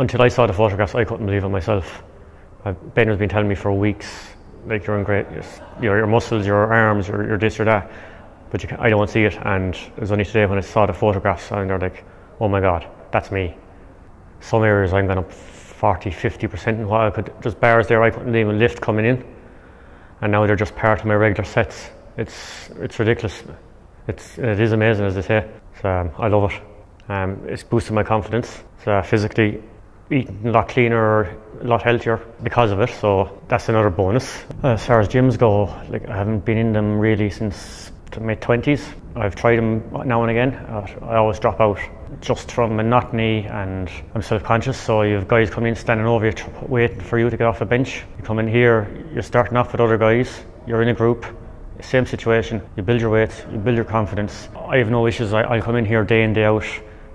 until I saw the photographs, I couldn't believe it myself. Ben has been telling me for weeks, like, you're in great, your muscles, your arms, your this, your that, but I don't see it. And it was only today when I saw the photographs and they're like, oh my God, that's me. Some areas I'm going up 40, 50% in what I could, just bars there I couldn't even lift coming in. And now they're just part of my regular sets. It's ridiculous. It is amazing, as they say. So I love it. It's boosted my confidence. So physically, eating a lot cleaner, a lot healthier because of it. So that's another bonus. As far as gyms go, like, I haven't been in them really since my 20s. I've tried them now and again. I always drop out just from monotony, and I'm self-conscious. So you have guys come in standing over you, waiting for you to get off the bench. You come in here, you're starting off with other guys. You're in a group, same situation. You build your weight, you build your confidence. I have no issues. I come in here day in, day out,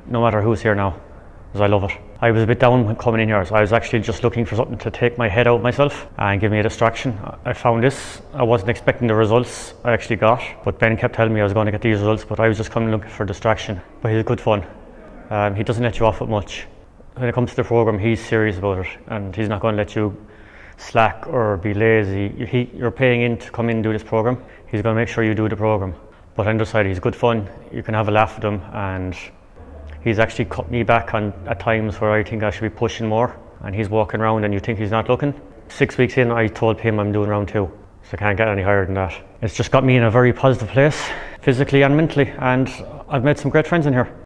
no matter who's here now, because I love it. I was a bit down when coming in here, so I was actually just looking for something to take my head out myself and give me a distraction. I found this. I wasn't expecting the results I actually got, but Ben kept telling me I was going to get these results, but I was just coming looking for distraction. But he's good fun. He doesn't let you off with much. When it comes to the program, he's serious about it, and he's not going to let you slack or be lazy. You're paying in to come in and do this program. He's going to make sure you do the program. But on the other side, he's good fun. You can have a laugh with him, and he's actually cut me back on at times where I think I should be pushing more, and he's walking around and you think he's not looking. 6 weeks in, I told him I'm doing round 2, so I can't get any higher than that. It's just got me in a very positive place, physically and mentally, and I've made some great friends in here.